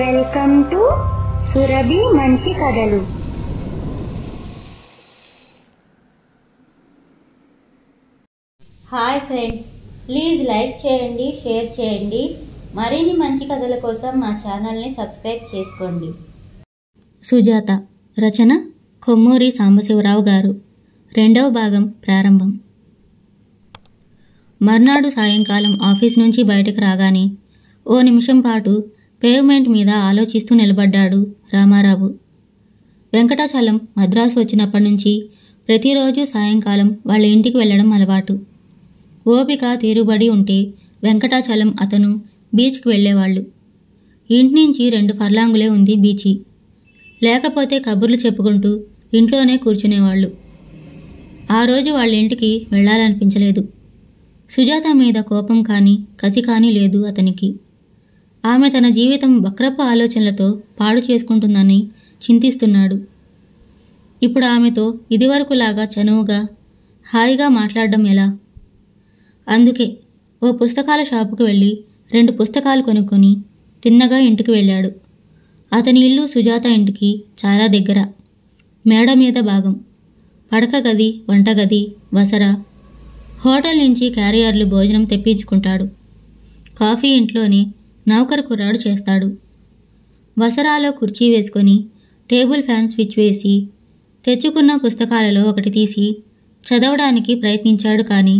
Welcome to Surabhi మంచి కథలు. Hi friends, please like చేయండి, షేర్ చేయండి. మరిన్ని మంచి కథల కోసం మా ఛానల్ని సబ్స్క్రైబ్ చేసుకోండి. సుజాత రచన, కొమ్మూరి సాంబశివరావు గారు. రెండవ భాగం ప్రారంభం. మర్నాడు సాయంకాలం ఆఫీస్ నుంచి బయటకు రాగానే ఓ నిమిషం పాటు పేవ్మెంట్ మీద ఆలోచిస్తూ నిలబడ్డాడు రామారావు. వెంకటాచలం మద్రాసు వచ్చినప్పటి నుంచి ప్రతిరోజు సాయంకాలం వాళ్ళ ఇంటికి వెళ్ళడం అలవాటు. ఓపిక తీరుబడి ఉంటే వెంకటాచలం అతను బీచ్కి వెళ్ళేవాళ్ళు. ఇంటి నుంచి 2 ఫర్లాంగులే ఉంది బీచి. లేకపోతే కబుర్లు చెప్పుకుంటూ ఇంట్లోనే కూర్చునేవాళ్ళు. ఆ రోజు వాళ్ళ ఇంటికి వెళ్ళాలనిపించలేదు. సుజాత మీద కోపం కానీ కసి కానీ లేదు అతనికి. ఆమె తన జీవితం వక్రపు ఆలోచనలతో పాడు చేసుకుంటుందని చింతిస్తున్నాడు. ఇప్పుడు ఆమెతో ఇదివరకులాగా చనువుగా హాయిగా మాట్లాడడం ఎలా? అందుకే ఓ పుస్తకాల షాపుకు వెళ్ళి 2 పుస్తకాలు కొనుక్కొని తిన్నగా ఇంటికి వెళ్ళాడు. అతని ఇల్లు సుజాత ఇంటికి చాలా దగ్గర. మేడ మీద భాగం, పడక గది, వంటగది, వసరా. హోటల్ నుంచి క్యారియర్లు భోజనం తెప్పించుకుంటాడు. కాఫీ ఇంట్లోనే నౌకరు కుర్రాడు చేస్తాడు. వసరాలో కుర్చీ వేసుకొని టేబుల్ ఫ్యాన్ స్విచ్ వేసి తెచ్చుకున్న పుస్తకాలలో ఒకటి తీసి చదవడానికి ప్రయత్నించాడు. కానీ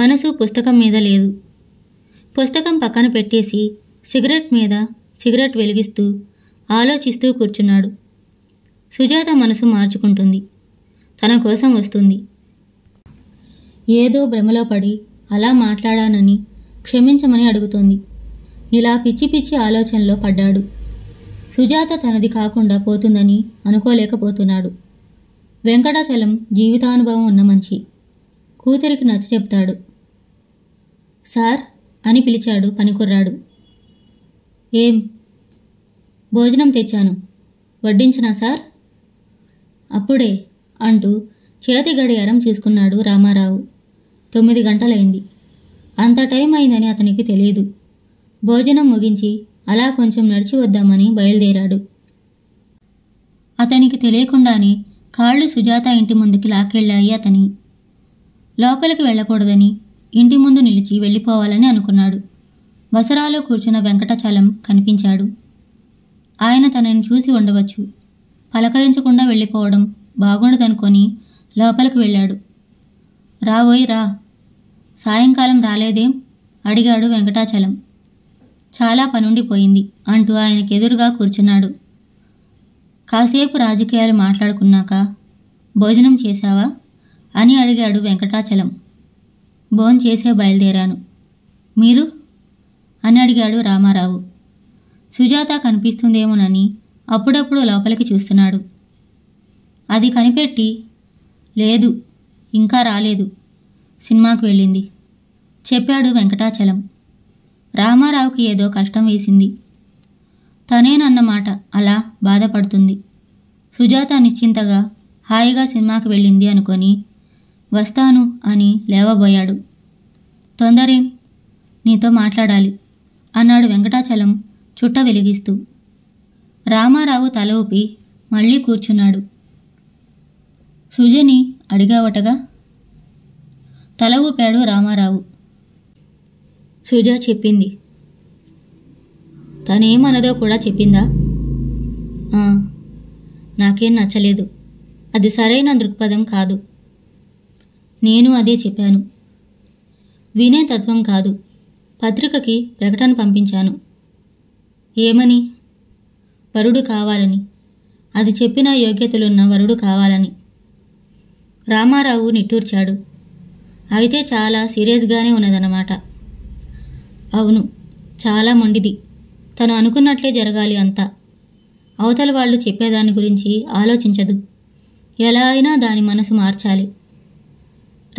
మనసు పుస్తకం మీద లేదు. పుస్తకం పక్కన పెట్టేసి సిగరెట్ మీద సిగరెట్ వెలిగిస్తూ ఆలోచిస్తూ కూర్చున్నాడు. సుజాత మనసు మార్చుకుంటుంది, తన కోసం వస్తుంది. ఏదో భ్రమలో పడి అలా మాట్లాడానని క్షమించమని అడుగుతోంది. ఇలా పిచ్చి పిచ్చి ఆలోచనలో పడ్డాడు. సుజాత తనది కాకుండా పోతుందని అనుకోలేకపోతున్నాడు. వెంకటాచలం జీవితానుభవం ఉన్న మనిషి. కూతురికి నచ్చ చెప్తాడు. సార్ అని పిలిచాడు పనికుర్రాడు. ఏం భోజనం తెచ్చాను, వడ్డించినా సార్? అప్పుడే అంటూ చేతి గడియారం చూసుకున్నాడు రామారావు. 9 గంటలైంది. అంత టైం అయిందని అతనికి తెలియదు. భోజనం ముగించి అలా కొంచెం నడిచి వద్దామని బయలుదేరాడు. అతనికి తెలియకుండానే కాళ్ళు సుజాత ఇంటి ముందుకి లాక్కెళ్ళాయి. అతని లోపలికి వెళ్ళకూడదని ఇంటి ముందు నిలిచి వెళ్ళిపోవాలని అనుకున్నాడు. వసరాలో కూర్చున్న వెంకటాచలం కనిపించాడు. ఆయన తనని చూసి ఉండవచ్చు. పలకరించకుండా వెళ్ళిపోవడం బాగుండదనుకొని లోపలికి వెళ్ళాడు. రావోయ్ రా, సాయంకాలం రాలేదేం అడిగాడు వెంకటాచలం. చాలా పనుండిపోయింది అంటూ ఆయనకు ఎదురుగా కూర్చున్నాడు. కాసేపు రాజకీయాలు మాట్లాడుకున్నాక భోజనం చేశావా అని అడిగాడు వెంకటాచలం. భోంచేసే బయలుదేరాను, మీరు అని అడిగాడు రామారావు. సుజాత కనిపిస్తుందేమోనని అప్పుడప్పుడు లోపలికి చూస్తున్నాడు. అది కనిపెట్టి, లేదు ఇంకా రాలేదు, సినిమాకు వెళ్ళింది చెప్పాడు వెంకటాచలం. రామారావుకి ఏదో కష్టం వేసింది. తనేనన్నమాట అలా బాధపడుతుంది. సుజాత నిశ్చింతగా హాయిగా సినిమాకి వెళ్ళింది అనుకొని వస్తాను అని లేవబోయాడు. తొందరేం, నీతో మాట్లాడాలి అన్నాడు వెంకటాచలం చుట్ట వెలిగిస్తూ. రామారావు తల ఊపి మళ్ళీ కూర్చున్నాడు. సుజని అడిగావటగా, తల ఊపాడు రామారావు. సుజా చెప్పింది. తనేమన్నదో కూడా చెప్పిందా? నాకేం నచ్చలేదు, అది సరైన దృక్పథం కాదు. నేను అదే చెప్పాను. వినే తత్వం కాదు. పత్రికకి ప్రకటన పంపించాను. ఏమని? వరుడు కావాలని. అది చెప్పిన యోగ్యతలున్న వరుడు కావాలని. రామారావు నిట్టూర్చాడు. అయితే చాలా సీరియస్గానే ఉన్నదన్నమాట. అవును, చాలా మొండిది. తను అనుకున్నట్లే జరగాలి అంతా. అవతల వాళ్ళు చెప్పేదాని గురించి ఆలోచించదు. ఎలా అయినా దాని మనసు మార్చాలి.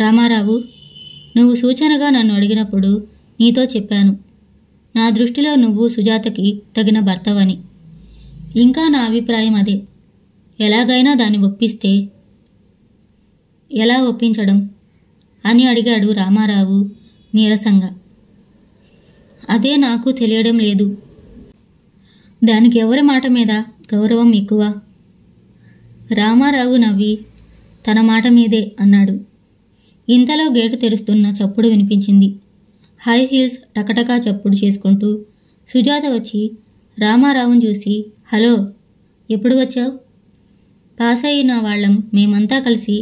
రామారావు, నువ్వు సూచనగా నన్ను అడిగినప్పుడు నీతో చెప్పాను, నా దృష్టిలో నువ్వు సుజాతకి తగిన భర్తవని. ఇంకా నా అభిప్రాయం అదే. ఎలాగైనా దాన్ని ఒప్పిస్తే. ఎలా ఒప్పించడం అని అడిగాడు రామారావు నీరసంగా. అదే నాకు తెలియడం లేదు. దానికి ఎవరి మాట మీద గౌరవం ఎక్కువ? రామారావు నవ్వి తన మాట మీదే అన్నాడు. ఇంతలో గేటు తెరుస్తున్న చప్పుడు వినిపించింది. హై హీల్స్ టకటకా చప్పుడు చేసుకుంటూ సుజాత వచ్చి రామారావును చూసి, హలో, ఎప్పుడు వచ్చావు? పాస్ అయిన వాళ్ళం మేమంతా కలిసి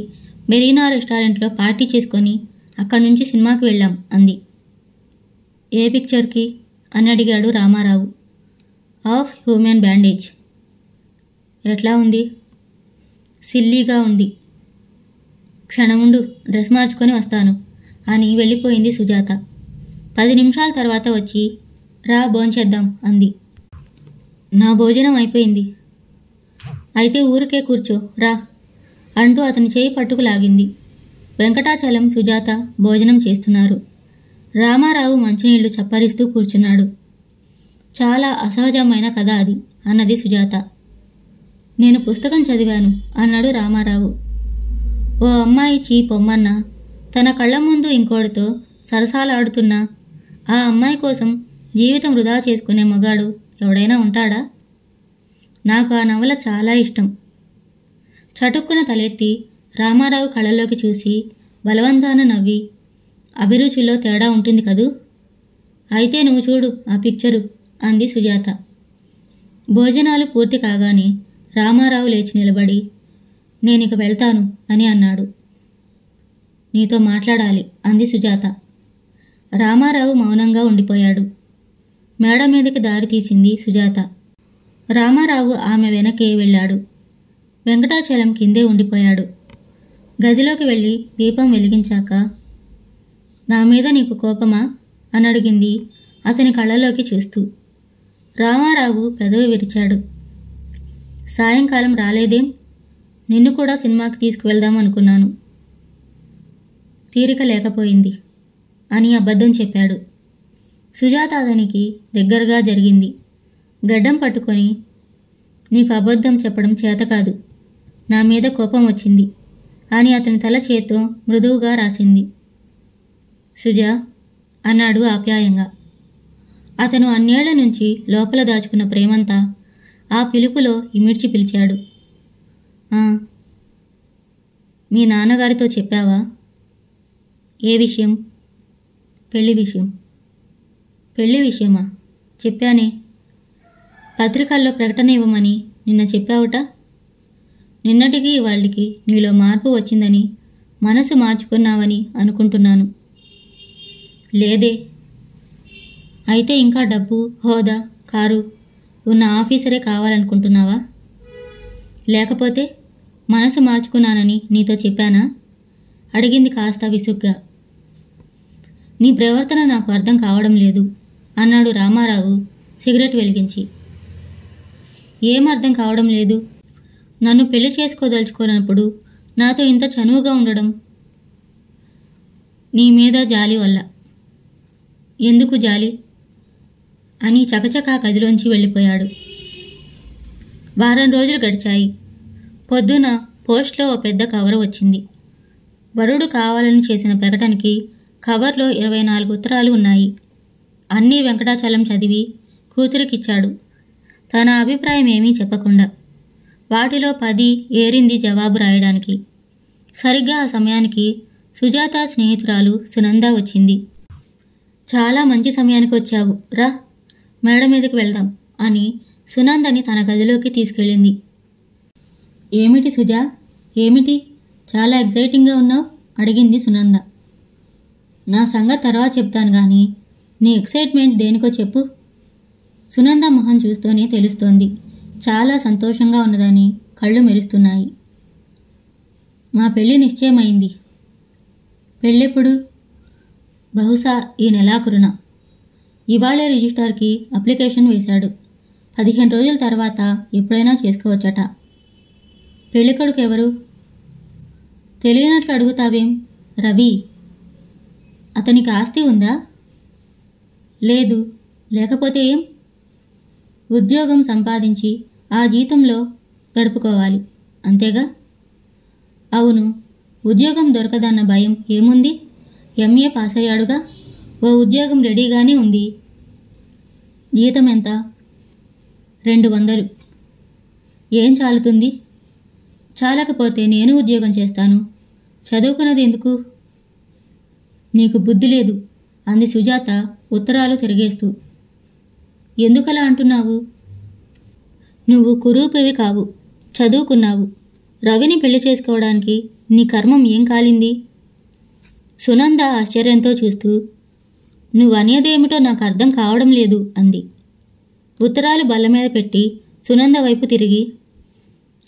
మెరీనా రెస్టారెంట్లో పార్టీ చేసుకొని అక్కడి నుంచి సినిమాకి వెళ్ళాం అంది. ఏ పిక్చర్కి అని అడిగాడు రామారావు. Of human bandage. ఎట్లా ఉంది? సిల్లీగా ఉంది. క్షణముండు, డ్రెస్ మార్చుకొని వస్తాను అని వెళ్ళిపోయింది సుజాత. 10 నిమిషాల తర్వాత వచ్చి రా భోంచేద్దాం అంది. నా భోజనం అయిపోయింది. అయితే ఊరికే కూర్చో రా అంటూ అతని చేయి పట్టుకులాగింది. వెంకటాచలం సుజాత భోజనం చేస్తున్నారు. రామారావు మంచినీళ్లు చప్పరిస్తూ కూర్చున్నాడు. చాలా అసహజమైన కథ అది అన్నది సుజాత. నేను పుస్తకం చదివాను అన్నాడు రామారావు. ఓ అమ్మాయి చీపొమ్మన్నా తన కళ్ళ ముందు ఇంకోడితో సరసాలాడుతున్నా ఆ అమ్మాయి కోసం జీవితం వృధా చేసుకునే మగాడు ఎవడైనా ఉంటాడా? నాకు ఆ నవల చాలా ఇష్టం. చటుక్కున తలెత్తి రామారావు కళ్ళలోకి చూసి బలవంతాన నవ్వి, అభిరుచిలో తేడా ఉంటుంది కదూ, అయితే నువ్వు చూడు ఆ పిక్చరు అంది సుజాత. భోజనాలు పూర్తి కాగానే రామారావు లేచి నిలబడి నేనిక వెళ్తాను అని అన్నాడు. నీతో మాట్లాడాలి అంది సుజాత. రామారావు మౌనంగా ఉండిపోయాడు. మేడ మీదకి దారి తీసింది సుజాత. రామారావు ఆమె వెనకే వెళ్ళాడు. వెంకటాచలం కిందే ఉండిపోయాడు. గదిలోకి వెళ్ళి దీపం వెలిగించాక, నా మీద నీకు కోపమా అని అడిగింది అతని కళ్ళలోకి చూస్తూ. రామారావు పెదవి విరిచాడు. సాయంకాలం రాలేదేం, నిన్ను కూడా సినిమాకి తీసుకువెళ్దాం అనుకున్నాను, తీరిక లేకపోయింది అని అబద్ధం చెప్పాడు. సుజాత అతనికి దగ్గరగా జరిగింది. గడ్డం పట్టుకొని, నీకు అబద్ధం చెప్పడం చేతకాదు, నా మీద కోపం వచ్చింది అని అతని తల చేత్తో మృదువుగా రాసింది. సుజా అన్నాడు ఆప్యాయంగా. అతను అన్నేళ్ల నుంచి లోపల దాచుకున్న ప్రేమంతా ఆ పిలుపులో ఇమిడ్చి పిలిచాడు. మీ నాన్నగారితో చెప్పావా? ఏ విషయం? పెళ్లి విషయం. పెళ్లి విషయమా? చెప్పానే, పత్రికల్లో ప్రకటన ఇవ్వమని నిన్న చెప్పావుట. నిన్నటికి వాళ్ళకి నీలో మార్పు వచ్చిందని, మనసు మార్చుకున్నావని అనుకుంటున్నాను. లేదే. అయితే ఇంకా డబ్బు, హోదా, కారు ఉన్న ఆఫీసరే కావాలనుకుంటున్నావా? లేకపోతే మనసు మార్చుకున్నానని నీతో చెప్పానా అడిగింది కాస్త విసుగ్గా. నీ ప్రవర్తన నాకు అర్థం కావడం లేదు అన్నాడు రామారావు సిగరెట్ వెలిగించి. ఏం అర్థం కావడం లేదు? నన్ను పెళ్లి చేసుకోదలుచుకోనప్పుడు నాతో ఇంత చనువుగా ఉండడం? నీ మీద జాలి వల్ల. ఎందుకు జాలి అని చకచకా గదిలోంచి వెళ్ళిపోయాడు. వారం రోజులు గడిచాయి. పొద్దున పోస్ట్లో ఓ పెద్ద కవర్ వచ్చింది. వరుడు కావాలని చేసిన ప్రకటనకి కవర్లో 24 ఉత్తరాలు ఉన్నాయి. అన్నీ వెంకటాచలం చదివి కూతురికిచ్చాడు, తన అభిప్రాయం ఏమీ చెప్పకుండా. వాటిలో 10 ఏరింది జవాబు రాయడానికి. సరిగ్గా ఆ సమయానికి సుజాత స్నేహితురాలు సునంద వచ్చింది. చాలా మంచి సమయానికి వచ్చావు, రా మేడ మీదకి వెళ్దాం అని సునందని తన గదిలోకి తీసుకెళ్ళింది. ఏమిటి సుజా, ఏమిటి చాలా ఎగ్జైటింగ్గా ఉన్నావు అడిగింది సునంద. నా సంగతి తర్వాత చెప్తాను కానీ నీ ఎక్సైట్మెంట్ దేనికో చెప్పు. సునంద మొహం చూస్తూనే తెలుస్తోంది చాలా సంతోషంగా ఉన్నదని. కళ్ళు మెరుస్తున్నాయి. మా పెళ్ళి నిశ్చయమైంది. పెళ్ళెప్పుడు? బహుశా ఈ నెలాఖరున. ఇవాళే రిజిస్టార్కి అప్లికేషన్ వేశాడు. 15 రోజుల తర్వాత ఎప్పుడైనా చేసుకోవచ్చట. పెళ్ళికొడుకు ఎవరు? తెలియనట్లు అడుగుతావేం? రవి. అతనికి ఆస్తి ఉందా? లేదు. లేకపోతే ఏం? ఉద్యోగం సంపాదించి ఆ జీతంలో గడుపుకోవాలి అంతేగా. అవును. ఉద్యోగం దొరకదన్న భయం ఏముంది? ఎంఏ పాస్ అయ్యాడుగా, ఓ ఉద్యోగం రెడీగానే ఉంది. జీతం ఎంత? 200 ఏం చాలుతుంది? చాలకపోతే నేను ఉద్యోగం చేస్తాను, చదువుకున్నది ఎందుకు? నీకు బుద్ధి లేదు అంది సుజాత ఉత్తరాలు తిరిగేస్తూ. ఎందుకలా అంటున్నావు? నువ్వు కురూపివి కావు, చదువుకున్నావు. రవిని పెళ్లి చేసుకోవడానికి నీ కర్మం ఏం కాలింది? సునంద ఆశ్చర్యంతో చూస్తూ, నువ్వనేదేమిటో నాకు అర్థం కావడం లేదు అంది. ఉత్తరాలు బల్ల మీద పెట్టి సునంద వైపు తిరిగి,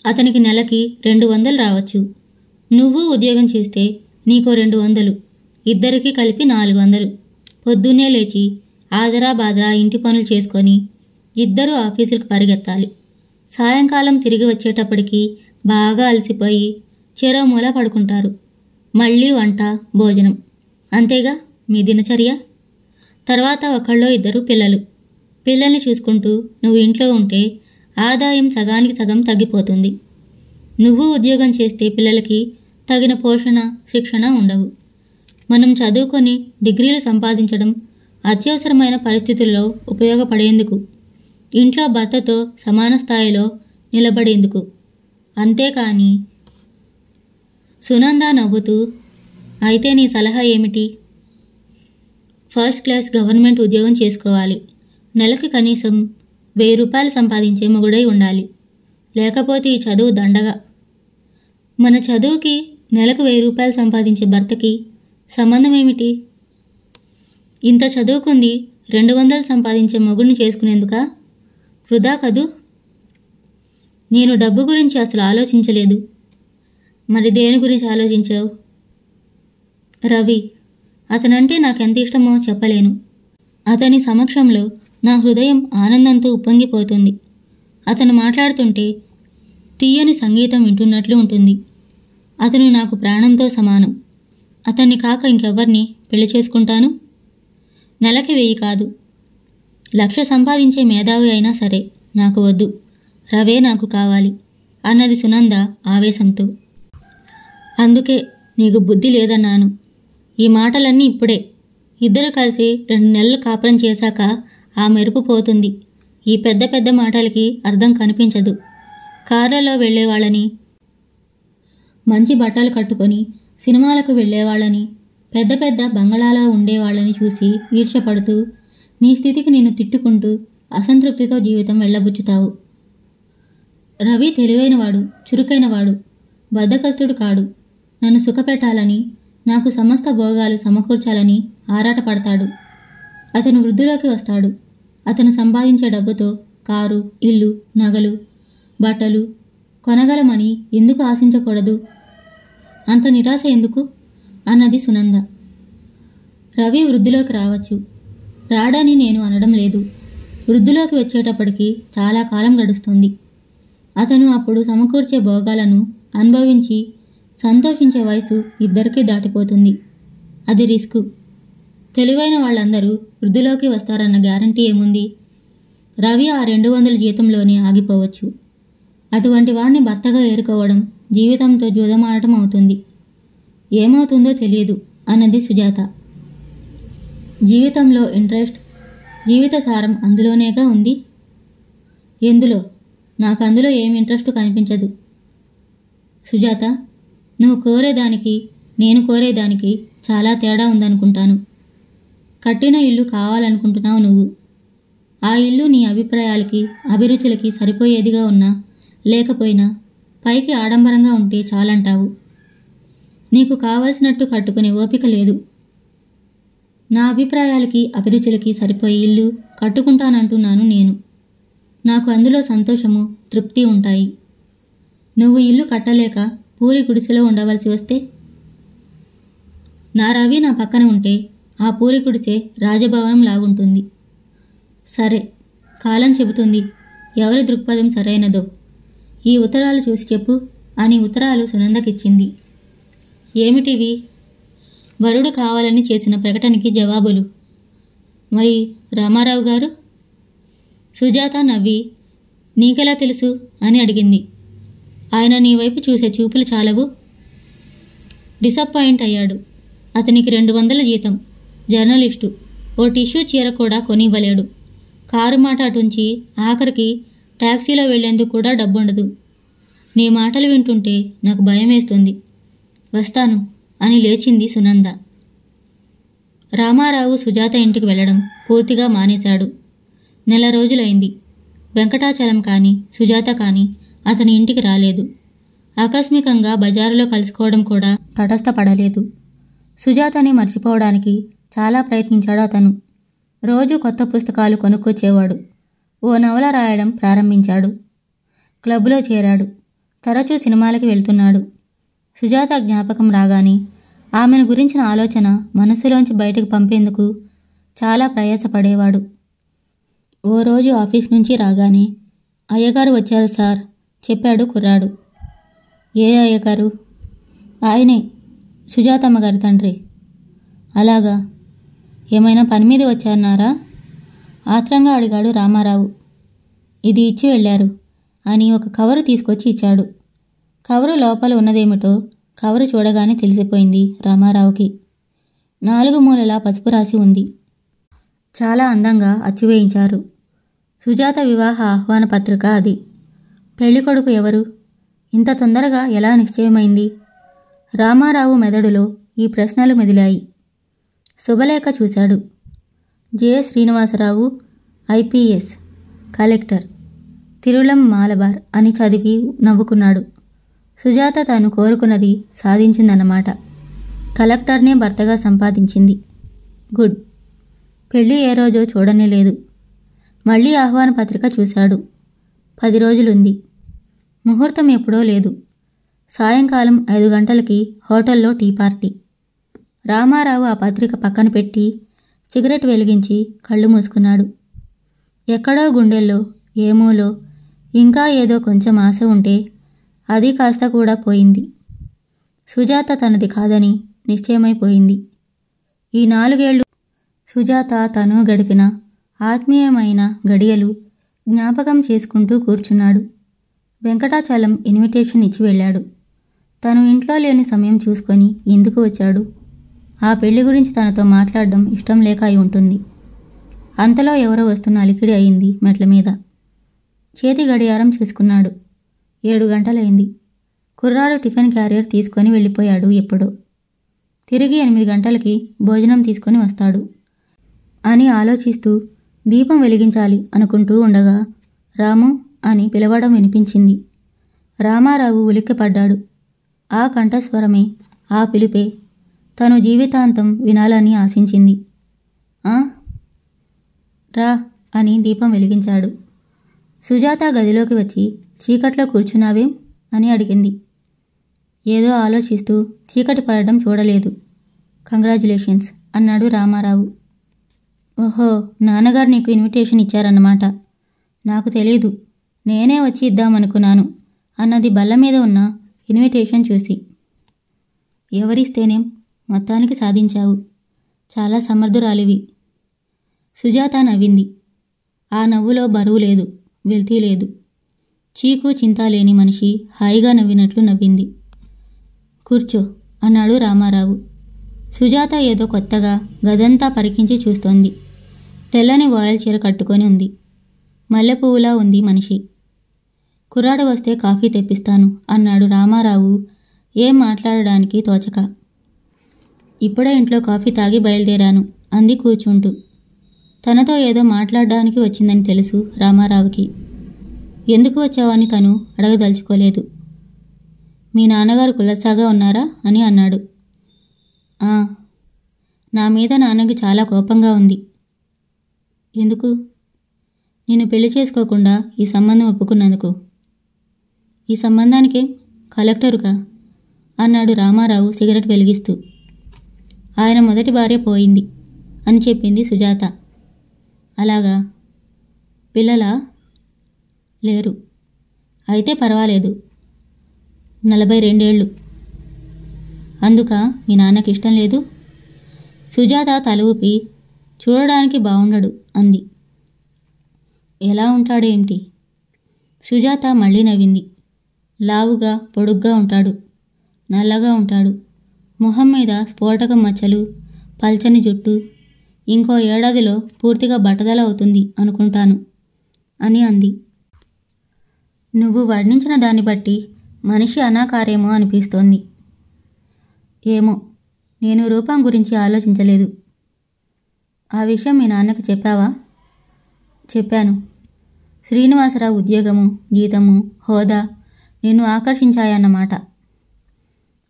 అతనికి నెలకి 200 రావచ్చు, నువ్వు ఉద్యోగం చేస్తే నీకో 200, ఇద్దరికీ కలిపి 400. పొద్దున్నే లేచి ఆదరా బాదరా ఇంటి పనులు చేసుకొని ఇద్దరూ ఆఫీసులకు పరిగెత్తాలి. సాయంకాలం తిరిగి వచ్చేటప్పటికి బాగా అలసిపోయి చెరోమూల పడుకుంటారు. మళ్ళీ వంట భోజనం, అంతేగా మీ దినచర్య. తర్వాత ఒకళ్ళో ఇద్దరు పిల్లలు. పిల్లల్ని చూసుకుంటూ నువ్వు ఇంట్లో ఉంటే ఆదాయం సగానికి సగం తగ్గిపోతుంది. నువ్వు ఉద్యోగం చేస్తే పిల్లలకి తగిన పోషణ శిక్షణ ఉండవు. మనం చదువుకొని డిగ్రీలు సంపాదించడం అత్యవసరమైన పరిస్థితుల్లో ఉపయోగపడేందుకు, ఇంట్లో భర్తతో సమాన స్థాయిలో నిలబడేందుకు, అంతేకాని. సునంద నవ్వుతూ, అయితే నీ సలహా ఏమిటి? ఫస్ట్ క్లాస్ గవర్నమెంట్ ఉద్యోగం చేసుకోవాలి. నెలకి కనీసం 1000 రూపాయలు సంపాదించే మొగుడై ఉండాలి. లేకపోతే ఈ చదువు దండగా. మన చదువుకి నెలకు 1000 రూపాయలు సంపాదించే భర్తకి సంబంధం ఏమిటి? ఇంత చదువుకుంది 200 సంపాదించే మొగుడిని చేసుకునేందుక? వృధా కదూ. నేను డబ్బు గురించి అసలు ఆలోచించలేదు. మరి దేని గురించి ఆలోచించావు? రవి, అతనంటే నాకెంత ఇష్టమో చెప్పలేను. అతని సమక్షంలో నా హృదయం ఆనందంతో ఉప్పొంగిపోతుంది. అతను మాట్లాడుతుంటే తీయని సంగీతం వింటున్నట్లు ఉంటుంది. అతను నాకు ప్రాణంతో సమానం. అతన్ని కాక ఇంకెవ్వరిని పెళ్లి చేసుకుంటాను? నెలకి 1000 కాదు, 100,000 సంపాదించే మేధావి అయినా సరే నాకు వద్దు. రవే నాకు కావాలి అన్నది సునంద ఆవేశంతో. అందుకే నీకు బుద్ధి లేదన్నాను. ఈ మాటలన్నీ ఇప్పుడే. ఇద్దరు కలిసి 2 నెలలు కాపురం చేశాక ఆ మెరుపు పోతుంది. ఈ పెద్ద పెద్ద మాటలకి అర్థం కనిపించదు. కారులలో వెళ్ళేవాళ్ళని, మంచి బట్టలు కట్టుకొని సినిమాలకు వెళ్ళేవాళ్ళని, పెద్ద పెద్ద బంగళాలో ఉండేవాళ్ళని చూసి ఈర్ష్యపడుతూ నీ స్థితికి నిన్ను తిట్టుకుంటూ అసంతృప్తితో జీవితం వెళ్ళబుచ్చుతావు. రవి తెలివైనవాడు, చురుకైనవాడు, బద్దకస్తుడు కాడు. నన్ను సుఖపెట్టాలని, నాకు సమస్త భోగాలు సమకూర్చాలని ఆరాటపడతాడు. అతను వృద్ధిలోకి వస్తాడు. అతను సంపాదించే డబ్బుతో కారు, ఇల్లు, నగలు, బట్టలు కొనగలమని ఎందుకు ఆశించకూడదు? అంత నిరాశ ఎందుకు అన్నది సునంద. రవి వృద్ధిలోకి రావచ్చు, రాడని నేను అనడం లేదు. వృద్ధిలోకి వచ్చేటప్పటికి చాలా కాలం గడుస్తుంది. అతను అప్పుడు సమకూర్చే భోగాలను అనుభవించి సంతోషించే వయసు ఇద్దరికీ దాటిపోతుంది. అది రిస్క్. తెలివైన వాళ్ళందరూ వృద్ధిలోకి వస్తారన్న గ్యారంటీ ఏముంది? రవి ఆ 200 జీతంలోనే ఆగిపోవచ్చు. అటువంటి వాడిని భర్తగా ఏరుకోవడం జీవితంతో జూదమాడటం అవుతుంది. ఏమవుతుందో తెలియదు అన్నది సుజాత. జీవితంలో ఇంట్రెస్ట్, జీవిత సారం అందులోనేగా ఉంది. ఎందులో? నాకు అందులో ఏమి ఇంట్రెస్ట్ కనిపించదు. సుజాత, నువ్వు కోరేదానికి నేను కోరేదానికి చాలా తేడా ఉందనుకుంటాను. కట్టిన ఇల్లు కావాలనుకుంటున్నావు నువ్వు. ఆ ఇల్లు నీ అభిప్రాయాలకి అభిరుచులకి సరిపోయేదిగా ఉన్నా లేకపోయినా పైకి ఆడంబరంగా ఉంటే చాలంటావు. నీకు కావలసినట్టు కట్టుకునే ఓపిక లేదు. నా అభిప్రాయాలకి అభిరుచులకి సరిపోయే ఇల్లు కట్టుకుంటానంటున్నాను నేను. నాకు అందులో సంతోషము, తృప్తి ఉంటాయి. నువ్వు ఇల్లు కట్టలేక పూరి గుడిసెలో ఉండవలసి వస్తే? నా రవి నా పక్కన ఉంటే ఆ పూరి గుడిసె రాజభవనం లాగుంటుంది. సరే, కాలం చెబుతుంది ఎవరి దృక్పథం సరైనదో. ఈ ఉత్తరాలు చూసి చెప్పు అని ఉత్తరాలు సునందకిచ్చింది. ఏమిటివి? వరుడు కావాలని చేసిన ప్రకటనకి జవాబులు. మరి రామారావు గారు? సుజాత నవ్వి, నీకెలా తెలుసు అని అడిగింది. ఆయన నీ వైపు చూసే చూపులు చాలవు. డిసప్పాయింట్ అయ్యాడు. అతనికి 200 జీతం, జర్నలిస్టు, ఓ టిష్యూ చీర కూడా కొనివ్వలేడు. కారు మాట అటుంచి ఆఖరికి టాక్సీలో వెళ్ళేందుకు కూడా డబ్బు ఉండదు. నీ మాటలు వింటుంటే నాకు భయం వేస్తుంది. వస్తాను అని లేచింది సునంద. రామారావు సుజాత ఇంటికి వెళ్ళడం పూర్తిగా మానేశాడు. నెల రోజులైంది. వెంకటాచలం కానీ సుజాత కానీ అతని ఇంటికి రాలేదు. ఆకస్మికంగా బజారులో కలుసుకోవడం కూడా తటస్థపడలేదు. సుజాతని మర్చిపోవడానికి చాలా ప్రయత్నించాడు అతను. రోజు కొత్త పుస్తకాలు కొనుక్కొచ్చేవాడు. ఓ నవల రాయడం ప్రారంభించాడు. క్లబ్లో చేరాడు. తరచూ సినిమాలకి వెళ్తున్నాడు. సుజాత జ్ఞాపకం రాగానే ఆమెను గురించిన ఆలోచన మనసులోంచి బయటకు పంపేందుకు చాలా ప్రయాసపడేవాడు. ఓ రోజు ఆఫీస్ నుంచి రాగానే అయ్యగారు వచ్చారు సార్ చెప్పాడు కుర్రాడు. ఏ అయ్యగారు? ఆయనే, సుజాతమ్మ గారి తండ్రి. అలాగా, ఏమైనా పని మీద వచ్చారన్నారా? ఆత్రంగా అడిగాడు రామారావు. ఇది ఇచ్చి వెళ్ళారు అని ఒక కవరు తీసుకొచ్చి ఇచ్చాడు. కవరు లోపల ఉన్నదేమిటో కవరు చూడగానే తెలిసిపోయింది రామారావుకి. నాలుగు మూలలా పసుపు రాసి ఉంది. చాలా అందంగా అచ్చువేయించారు. సుజాత వివాహ ఆహ్వాన పత్రిక అది. పెళ్ళికొడుకు ఎవరు? ఇంత తొందరగా ఎలా నిశ్చయమైంది? రామారావు మెదడులో ఈ ప్రశ్నలు మెదిలాయి. శుభలేఖ చూశాడు. జె శ్రీనివాసరావు ఐపీఎస్ కలెక్టర్ తిరులం మాలబార్ అని చదివి నవ్వుకున్నాడు. సుజాత తాను కోరుకున్నది సాధించిందన్నమాట. కలెక్టర్నే భర్తగా సంపాదించింది. గుడ్. పెళ్ళి ఏ రోజో చూడనే లేదు. మళ్ళీ ఆహ్వాన పత్రిక చూశాడు. 10 రోజులుంది. ముహూర్తం ఎప్పుడో లేదు. సాయంకాలం 5 గంటలకి హోటల్లో టీ పార్టీ. రామారావు ఆ పత్రిక పక్కన పెట్టి సిగరెట్ వెలిగించి కళ్ళు మూసుకున్నాడు. ఎక్కడో గుండెల్లో ఏమోలో ఇంకా ఏదో కొంచెం ఆశ ఉంటే అది కాస్త కూడా పోయింది. సుజాత తనది కాదని నిశ్చయమైపోయింది. ఈ 4 ఏళ్ళు సుజాత తను గడిపిన ఆత్మీయమైన గడియలు జ్ఞాపకం చేసుకుంటూ కూర్చున్నాడు. వెంకటాచలం ఇన్విటేషన్ ఇచ్చి వెళ్ళాడు. తను ఇంట్లో లేని సమయం చూసుకొని ఎందుకు వచ్చాడు? ఆ పెళ్లి గురించి తనతో మాట్లాడడం ఇష్టం లేక అయి ఉంటుంది. అంతలో ఎవరో వస్తున్న అలికిడి అయింది మెట్ల మీద. చేతి గడియారం చూసుకున్నాడు. 7 గంటలైంది. కుర్రాడు టిఫిన్ క్యారియర్ తీసుకొని వెళ్ళిపోయాడు ఎప్పుడో. తిరిగి 8 గంటలకి భోజనం తీసుకొని వస్తాడు అని ఆలోచిస్తూ దీపం వెలిగించాలి అనుకుంటూ ఉండగా రాము అని పిలవడం వినిపించింది. రామారావు ఉలిక్కిపడ్డాడు. ఆ కంఠస్వరమే, ఆ పిలిపే తను జీవితాంతం వినాలని ఆశించింది. రా అని దీపం వెలిగించాడు. సుజాత గదిలోకి వచ్చి చీకట్లో కూర్చున్నావేం అని అడిగింది. ఏదో ఆలోచిస్తూ చీకటి పడడం చూడలేదు. కంగ్రాచ్యులేషన్స్ అన్నాడు రామారావు. ఓహో, నాన్నగారు నీకు ఇన్విటేషన్ ఇచ్చారన్నమాట. నాకు తెలీదు, నేనే వచ్చి ఇద్దామనుకున్నాను అన్నది బల్ల మీద ఉన్న ఇన్విటేషన్ చూసి. ఎవరిస్తేనేం, మొత్తానికి సాధించావు, చాలా సమర్థురాలివి. సుజాత నవ్వింది. ఆ నవ్వులో బరువు లేదు, వెల్తీ లేదు. చీకు చింతా లేని మనిషి హాయిగా నవ్వినట్లు నవ్వింది. కూర్చో అన్నాడు రామారావు. సుజాత ఏదో కొత్తగా గదంతా పరికించి చూస్తోంది. తెల్లని వాయల్ చీర కట్టుకొని ఉంది. మల్లెపువ్వులా ఉంది మనిషి. కుర్రాడు వస్తే కాఫీ తెప్పిస్తాను అన్నాడు రామారావు ఏం మాట్లాడడానికి తోచక. ఇప్పుడే ఇంట్లో కాఫీ తాగి బయలుదేరాను అంది కూర్చుంటూ. తనతో ఏదో మాట్లాడడానికి వచ్చిందని తెలుసు రామారావుకి. ఎందుకు వచ్చావని తను అడగదలుచుకోలేదు. మీ నాన్నగారు కులసాగా ఉన్నారా అని అన్నాడు. నా మీద నాన్నకి చాలా కోపంగా ఉంది. ఎందుకు? నేను పెళ్లి చేసుకోకుండా ఈ సంబంధం ఒప్పుకున్నందుకు. ఈ సంబంధానికే కలెక్టరుగా అన్నాడు రామారావు సిగరెట్ వెలిగిస్తూ. ఆయన మొదటి భార్య పోయింది అని చెప్పింది సుజాత. అలాగా, పిల్లలా? లేరు. అయితే పర్వాలేదు. 42 ఏళ్ళు. అందుక మీ నాన్నకి ఇష్టం లేదు? సుజాత తల ఊపి చూడడానికి బాగుండడు అంది. ఎలా ఉంటాడేమిటి? సుజాత మళ్ళీ నవ్వింది. లావుగా పొడుగ్గా ఉంటాడు. నల్లగా ఉంటాడు. మొహం మీద స్ఫోటక మచ్చలు, పల్చని జుట్టు. ఇంకో ఏడాదిలో పూర్తిగా బట్టదల అవుతుంది అనుకుంటాను అని అంది. నువ్వు వర్ణించిన దాన్ని బట్టి మనిషి అనాకారేమో అనిపిస్తోంది. ఏమో, నేను రూపం గురించి ఆలోచించలేదు. ఆ విషయం మీ నాన్నకు చెప్పావా? చెప్పాను. శ్రీనివాసరావు ఉద్యోగము, జీతము, హోదా నిన్ను ఆకర్షించాయన్నమాట.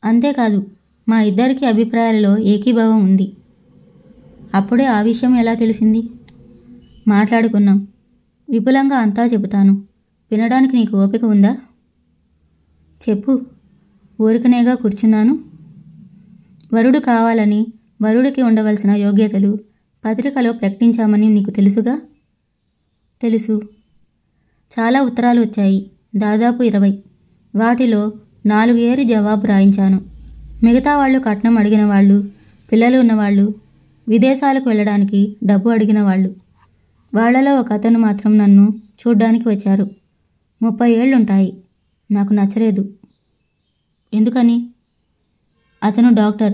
అంతేకాదు, మా ఇద్దరికి అభిప్రాయాలలో ఏకీభావం ఉంది. అప్పుడే ఆ విషయం ఎలా తెలిసింది? మాట్లాడుకున్నాం. విపులంగా అంతా చెబుతాను. వినడానికి నీకు ఓపిక ఉందా? చెప్పు. ఊరికనేగా కూర్చున్నాను. వరుడు కావాలని వరుడికి ఉండవలసిన యోగ్యతలు పత్రికలో ప్రకటించామని నీకు తెలుసుగా? తెలుసు. చాలా ఉత్తరాలు వచ్చాయి, దాదాపు 20. వాటిలో 4 ఏరి జవాబు రాయించాను. మిగతా వాళ్ళు కట్నం అడిగిన వాళ్ళు, పిల్లలు ఉన్నవాళ్ళు, విదేశాలకు వెళ్ళడానికి డబ్బు అడిగిన వాళ్ళు. వాళ్లలో ఒక అతను మాత్రం నన్ను చూడ్డానికి వచ్చారు. 30 ఏళ్లుంటాయి. నాకు నచ్చలేదు. ఎందుకని? అతను డాక్టర్,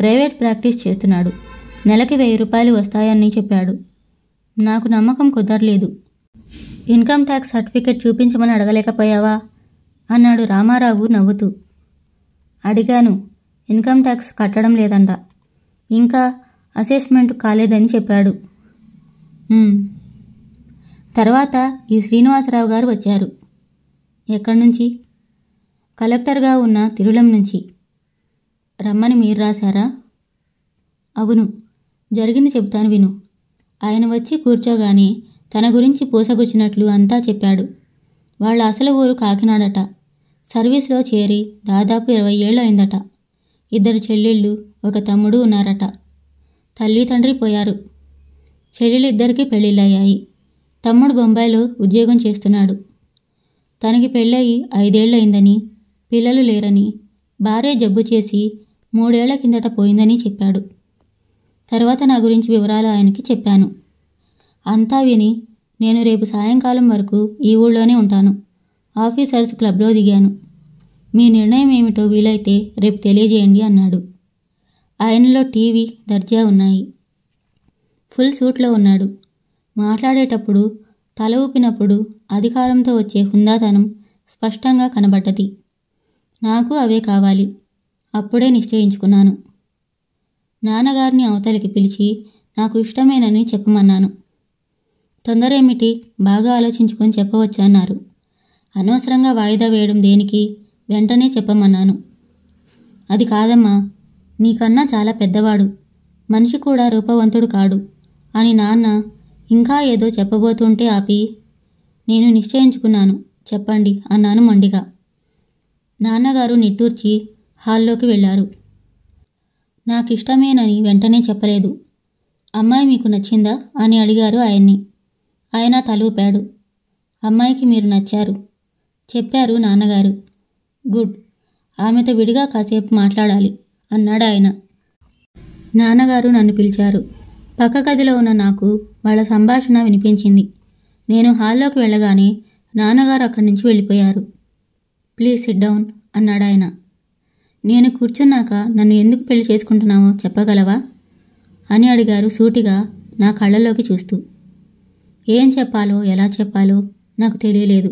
ప్రైవేట్ ప్రాక్టీస్ చేస్తున్నాడు. నెలకి 1000 రూపాయలు వస్తాయని చెప్పాడు. నాకు నమ్మకం కుదరలేదు. ఇన్కమ్ ట్యాక్స్ సర్టిఫికేట్ చూపించమని అడగలేకపోయావా అన్నాడు రామారావు నవ్వుతూ. అడిగాను. ఇన్కమ్ ట్యాక్స్ కట్టడం లేదంట. ఇంకా అసెస్మెంట్ కాలేదని చెప్పాడు. తర్వాత ఈ శ్రీనివాసరావు గారు వచ్చారు. ఎక్కడి నుంచి? కలెక్టర్గా ఉన్న తిరులం నుంచి. రమ్మని మీరు రాశారా? అవును. జరిగింది చెబుతాను విను. ఆయన వచ్చి కూర్చోగానే తన గురించి పూసగుచ్చినట్లు అంతా చెప్పాడు. వాళ్ళ అసలు ఊరు కాకినాడట. సర్వీస్లో చేరి దాదాపు 20 ఏళ్ళు అయిందట. 2 చెల్లెళ్ళు, 1 తమ్ముడు ఉన్నారట. తల్లి తండ్రి పోయారు. చెల్లెళ్ళిద్దరికీ పెళ్ళిళ్ళయ్యాయి. తమ్ముడు బొంబాయిలో ఉద్యోగం చేస్తున్నాడు. తనకి పెళ్ళయి 5 ఏళ్ళయిందని, పిల్లలు లేరని, భార్య జబ్బు చేసి 3 ఏళ్ల కిందట పోయిందని చెప్పాడు. తర్వాత నా గురించి వివరాలు ఆయనకి చెప్పాను. అంతా విని నేను రేపు సాయంకాలం వరకు ఈ ఊళ్ళోనే ఉంటాను. ఆఫీసర్స్ క్లబ్లో దిగాను. మీ నిర్ణయం ఏమిటో వీలైతే రేపు తెలియజేయండి అన్నాడు. ఆయనలో టీవీ, దర్జా ఉన్నాయి. ఫుల్ సూట్లో ఉన్నాడు. మాట్లాడేటప్పుడు, తల ఊపినప్పుడు అధికారంతో వచ్చే హుందాతనం స్పష్టంగా కనబడ్డది. నాకు అవే కావాలి. అప్పుడే నిశ్చయించుకున్నాను. నాన్నగారిని అవతలికి పిలిచి నాకు ఇష్టమేనని చెప్పమన్నాను. తొందర ఏమిటి, బాగా ఆలోచించుకొని చెప్పవచ్చు అన్నారు. అనవసరంగా వాయిదా వేయడం దేనికి, వెంటనే చెప్పమన్నాను. అది కాదమ్మా, నీకన్నా చాలా పెద్దవాడు, మనిషి కూడా రూపవంతుడు కాడు అని నాన్న ఇంకా ఏదో చెప్పబోతుంటే ఆపి, నేను నిశ్చయించుకున్నాను, చెప్పండి అన్నాను మొండిగా. నాన్నగారు నిట్టూర్చి హాల్లోకి వెళ్ళారు. నాకిష్టమేనని వెంటనే చెప్పలేదు. అమ్మాయి మీకు నచ్చిందా అని అడిగారు ఆయన్ని. ఆయన తలూపాడు. అమ్మాయికి మీరు నచ్చారు చెప్పారు నాన్నగారు. గుడ్, ఆమెతో విడిగా కాసేపు మాట్లాడాలి అన్నాడు ఆయన. నాన్నగారు నన్ను పిలిచారు. పక్క గదిలో ఉన్న నాకు వాళ్ళ సంభాషణ వినిపించింది. నేను హాల్లోకి వెళ్ళగానే నాన్నగారు అక్కడి నుంచి వెళ్ళిపోయారు. ప్లీజ్ సిట్ డౌన్ అన్నాడు ఆయన. నేను కూర్చున్నాక, నన్ను ఎందుకు పెళ్లి చేసుకుంటున్నావో చెప్పగలవా అని అడిగారు సూటిగా, నా కళ్ళలోకి చూస్తూ. ఏం చెప్పాలో ఎలా చెప్పాలో నాకు తెలియలేదు.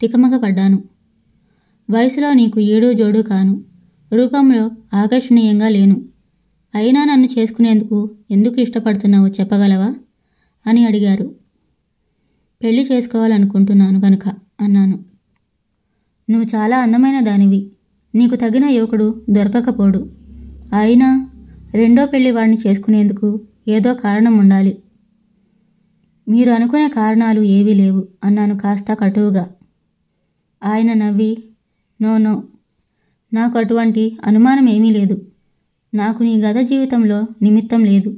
తికమక పడ్డాను. వయసులో నీకు ఏడు జోడు కాను, రూపంలో ఆకర్షణీయంగా లేను, అయినా నన్ను చేసుకునేందుకు ఎందుకు ఇష్టపడుతున్నావో చెప్పగలవా అని అడిగారు. పెళ్లి చేసుకోవాలనుకుంటున్నాను కనుక అన్నాను. నువ్వు చాలా అందమైన దానివి, నీకు తగిన యువకుడు దొరకకపోడు. అయినా రెండో పెళ్లి వాడిని చేసుకునేందుకు ఏదో కారణం ఉండాలి. మీరు అనుకునే కారణాలు ఏవీ లేవు అన్నాను కాస్త కటువుగా. ఆయన నవ్వి, నో, నాకు అటువంటి అనుమానం ఏమీ లేదు. నాకు నీ గత జీవితంలో నిమిత్తం లేదు.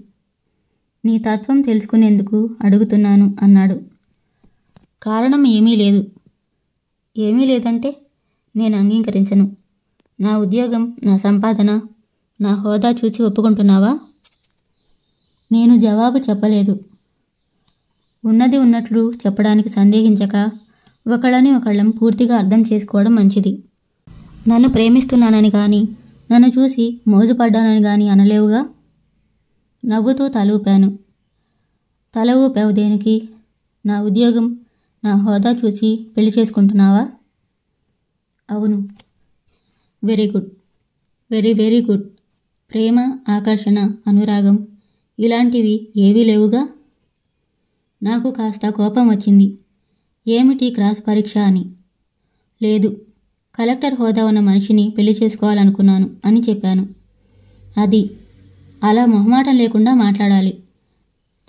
నీ తత్వం తెలుసుకునేందుకు అడుగుతున్నాను అన్నాడు. కారణం ఏమీ లేదు. ఏమీ లేదంటే నేను అంగీకరించను. నా ఉద్యోగం, నా సంపాదన, నా హోదా చూసి ఒప్పుకుంటున్నావా? నేను జవాబు చెప్పలేదు. ఉన్నది ఉన్నట్లు చెప్పడానికి సందేహించక ఒకళ్ళని ఒకళ్ళం పూర్తిగా అర్థం చేసుకోవడం మంచిది. నన్ను ప్రేమిస్తున్నానని కానీ, నన్ను చూసి మోజుపడ్డానని కానీ అనలేవుగా. నవ్వుతూ తల ఊపాను. తల ఊపావు దేనికి? నా ఉద్యోగం, నా హోదా చూసి పెళ్లి చేసుకుంటున్నావా? అవును. Very good, very very good. ప్రేమ, ఆకర్షణ, అనురాగం ఇలాంటివి ఏవీ లేవుగా. నాకు కాస్త కోపం వచ్చింది. ఏమిటి క్రాస్ పరీక్ష అని. లేదు, కలెక్టర్ హోదా ఉన్న మనిషిని పెళ్లి చేసుకోవాలనుకున్నాను అని చెప్పాను. అది అలా మొహమాటం లేకుండా మాట్లాడాలి.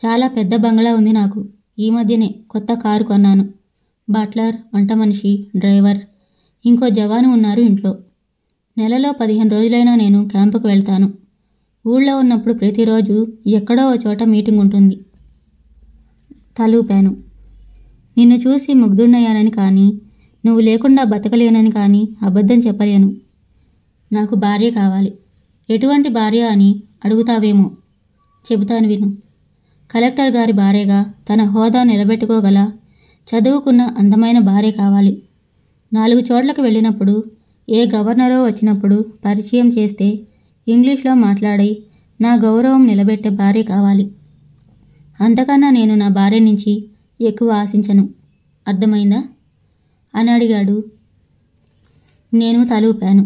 చాలా పెద్ద బంగ్లా ఉంది నాకు. ఈ మధ్యనే కొత్త కారు కొన్నాను. బట్లర్, వంట మనిషి, డ్రైవర్, ఇంకో జవాను ఉన్నారు ఇంట్లో. నెలలో 15 రోజులైనా నేను క్యాంపుకు వెళ్తాను. ఊళ్ళో ఉన్నప్పుడు ప్రతిరోజు ఎక్కడో ఓ చోట మీటింగ్ ఉంటుంది. తలూపాను. నిన్ను చూసి ముగ్ధున్నయ్యానని కానీ, నువ్వు లేకుండా బతకలేనని కానీ అబద్ధం చెప్పలేను. నాకు భార్య కావాలి. ఎటువంటి భార్య అని అడుగుతావేమో, చెబుతాను విను. కలెక్టర్ గారి భార్యగా తన హోదా నిలబెట్టుకోగల చదువుకున్న అందమైన భార్య కావాలి. 4 చోట్లకు వెళ్ళినప్పుడు, ఏ గవర్నరో వచ్చినప్పుడు పరిచయం చేస్తే ఇంగ్లీష్లో మాట్లాడి నా గౌరవం నిలబెట్టే భార్య కావాలి. అంతకన్నా నేను నా భార్య నుంచి ఎక్కువ ఆశించను. అర్థమైందా అని అడిగాడు. నేను తలూపాను.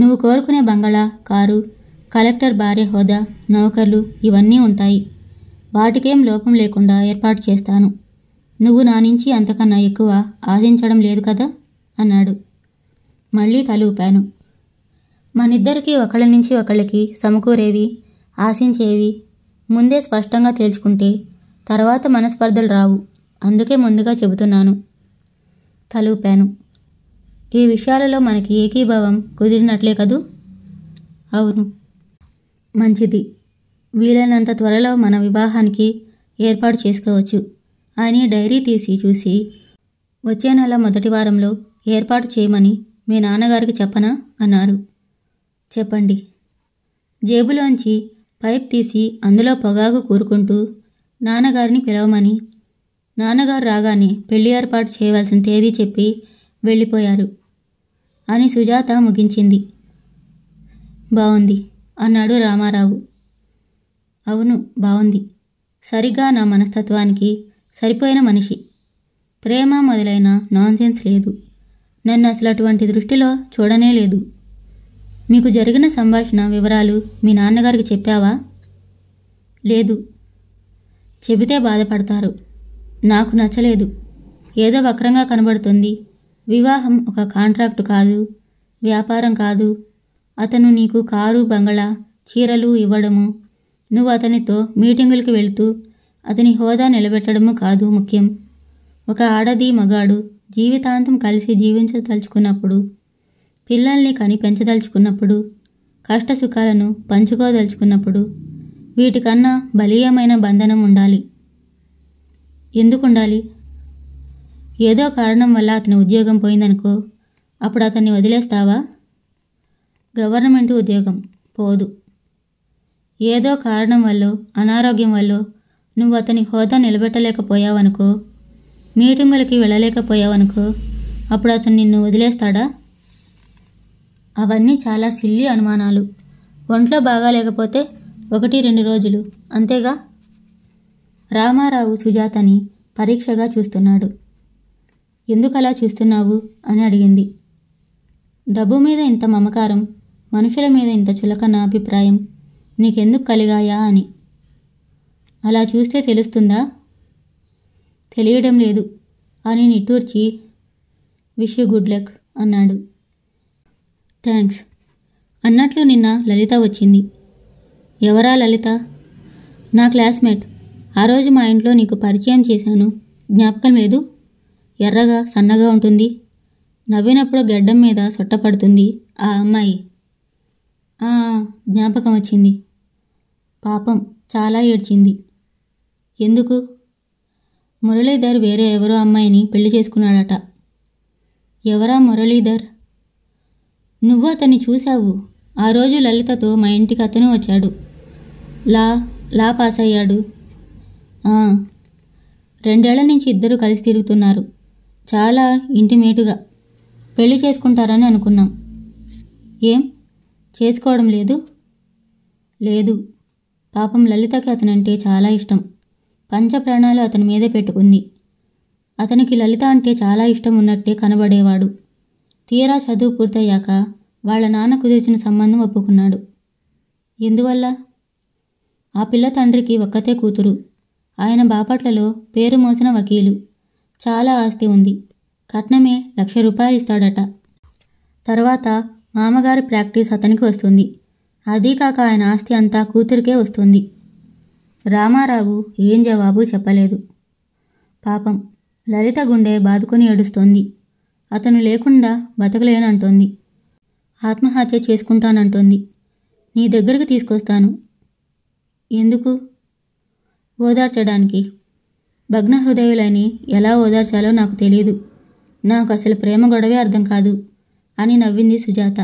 నువ్వు కోరుకునే బంగళా, కారు, కలెక్టర్ భార్య హోదా, నౌకర్లు ఇవన్నీ ఉంటాయి. వాటికేం లోపం లేకుండా ఏర్పాటు చేస్తాను. నువ్వు నా నుంచి అంతకన్నా ఎక్కువ ఆశించడం లేదు కదా అన్నాడు. మళ్ళీ తలూపాను. మనిద్దరికీ ఒకళ్ళ నుంచి ఒకళ్ళకి సమకూరేవి, ఆశించేవి ముందే స్పష్టంగా తేల్చుకుంటే తర్వాత మనస్పర్ధలు రావు. అందుకే ముందుగా చెబుతున్నాను. తలూపాను. ఈ విషయాలలో మనకి ఏకీభావం కుదిరినట్లే కదూ? అవును. మంచిది. వీలైనంత త్వరలో మన వివాహానికి ఏర్పాటు చేసుకోవచ్చు అని డైరీ తీసి చూసి, వచ్చే నెల 1వ వారంలో ఏర్పాటు చేయమని మీ నాన్నగారికి చెప్పనా అన్నారు. చెప్పండి. జేబులోంచి పైప్ తీసి అందులో పొగాకు కూరుకుంటూ నాన్నగారిని పిలవమని, నాన్నగారు రాగానే పెళ్లి ఏర్పాటు చేయవలసిన తేదీ చెప్పి వెళ్ళిపోయారు అని సుజాత ముగించింది. బావుంది అన్నాడు రామారావు. అవును, బావుంది. సరిగా నా మనస్తత్వానికి సరిపోయిన మనిషి. ప్రేమ మొదలైన నాన్సెన్స్ లేదు. నన్ను అసలు అటువంటి దృష్టిలో చూడనే లేదు. మీకు జరిగిన సంభాషణ వివరాలు మీ నాన్నగారికి చెప్పావా? లేదు. చెబితే బాధపడతారు. నాకు నచ్చలేదు. ఏదో వక్రంగా కనబడుతుంది. వివాహం ఒక కాంట్రాక్టు కాదు, వ్యాపారం కాదు. అతను నీకు కారు, బంగళా, చీరలు ఇవ్వడము, నువ్వు అతనితో మీటింగులకు వెళుతూ అతని హోదా నిలబెట్టడము కాదు ముఖ్యం. ఒక ఆడది మగాడు జీవితాంతం కలిసి జీవించదలుచుకున్నప్పుడు, పిల్లల్ని కని పెంచదలుచుకున్నప్పుడు, కష్టసుఖాలను పంచుకోదలుచుకున్నప్పుడు వీటికన్నా బలీయమైన బంధనం ఉండాలి. ఎందుకుండాలి? ఏదో కారణం వల్ల అతని ఉద్యోగం పోయిందనుకో, అప్పుడు అతన్ని వదిలేస్తావా? గవర్నమెంట్ ఉద్యోగం పోదు. ఏదో కారణం వల్ల, అనారోగ్యం వల్ల నువ్వు అతని హోదా నిలబెట్టలేకపోయావనుకో, మీటింగులకి వెళ్ళలేకపోయావనుకో, అప్పుడు అతను నిన్ను వదిలేస్తాడా? అవన్నీ చాలా సిల్లీ అనుమానాలు. ఒంట్లో బాగాలేకపోతే 1-2 రోజులు అంతేగా. రామారావు సుజాతని పరీక్షగా చూస్తున్నాడు. ఎందుకలా చూస్తున్నావు అని అడిగింది. డబ్బు మీద ఇంత మమకారం, మనుషుల మీద ఇంత చులకన అభిప్రాయం నీకెందుకు కలిగాయా అని. అలా చూస్తే తెలుస్తుందా? తెలియడం లేదు అని నిట్టూర్చి, విష్ యూ గుడ్ లక్ అన్నాడు. థ్యాంక్స్ అన్నట్లు నిన్న లలిత వచ్చింది. ఎవరా లలిత? నా క్లాస్మేట్. ఆ రోజు మా ఇంట్లో నీకు పరిచయం చేశాను, జ్ఞాపకం లేదు? ఎర్రగా సన్నగా ఉంటుంది, నవ్వినప్పుడు గడ్డం మీద సొట్టపడుతుంది ఆ అమ్మాయి. జ్ఞాపకం వచ్చింది. పాపం చాలా ఏడ్చింది. ఎందుకు? మురళీధర్ వేరే ఎవరో అమ్మాయిని పెళ్లి చేసుకున్నాడట. ఎవరా మురళీధర్? నువ్వు అతన్ని చూశావు. ఆ రోజు లలితతో మా ఇంటికి అతను వచ్చాడు. లా పాస్ అయ్యాడు. 2 ఏళ్ల నుంచి ఇద్దరు కలిసి తిరుగుతున్నారు. చాలా ఇంటిమేటుగా పెళ్లి చేసుకుంటారని అనుకున్నాం. ఏం చేసుకోవడం లేదు? లేదు. పాపం లలితకి అతనంటే చాలా ఇష్టం. పంచప్రాణాలు అతని మీదే పెట్టుకుంది. అతనికి లలిత అంటే చాలా ఇష్టం ఉన్నట్టే కనబడేవాడు. తీరా చదువు పూర్తయ్యాక వాళ్ళ నాన్న కుదిర్చిన సంబంధం ఒప్పుకున్నాడు. ఎందువల్ల? ఆ పిల్ల తండ్రికి ఒక్కతే కూతురు. ఆయన బాపట్లలో పేరు మోసిన వకీలు. చాలా ఆస్తి ఉంది. కట్నమే 1,00,000 రూపాయలు ఇస్తాడట. తర్వాత మామగారి ప్రాక్టీస్ అతనికి వస్తుంది. అదీ కాక ఆయన ఆస్తి అంతా కూతురికే వస్తుంది. రామారావు ఏం జవాబు చెప్పలేదు. పాపం లలిత గుండె బాదుకొని ఏడుస్తోంది. అతను లేకుండా బతకలేనంటోంది. ఆత్మహత్య చేసుకుంటానంటోంది. నీ దగ్గరికి తీసుకొస్తాను. ఎందుకు? ఓదార్చడానికి. భగ్న హృదయులని ఎలా ఓదార్చాలో నాకు తెలియదు. నాకు అసలు ప్రేమ గొడవే అర్థం కాదు అని నవ్వింది సుజాత.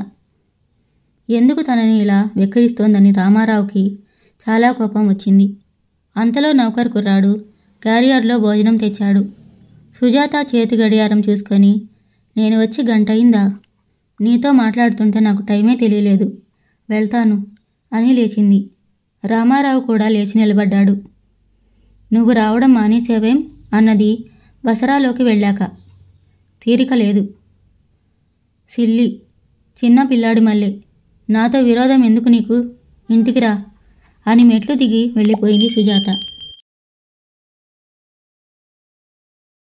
ఎందుకు తనని ఇలా వెక్కిరిస్తోందని రామారావుకి చాలా కోపం వచ్చింది. అంతలో నౌకర్ కుర్రాడు క్యారియర్లో భోజనం తెచ్చాడు. సుజాత చేతి గడియారం చూసుకొని, నేను వచ్చి గంట అయిందా, నీతో మాట్లాడుతుంటే నాకు టైమే తెలియలేదు, వెళ్తాను అని లేచింది. రామారావు కూడా లేచి నిలబడ్డాడు. నువ్వు రావడం మానేసేవేం అన్నది బసరాలోకి వెళ్ళాక. తీరిక లేదు. సిల్లి చిన్న పిల్లాడి మళ్ళీ నాతో విరోధం ఎందుకు నీకు, ఇంటికి రా అని మెట్లు దిగి వెళ్ళిపోయింది సుజాత.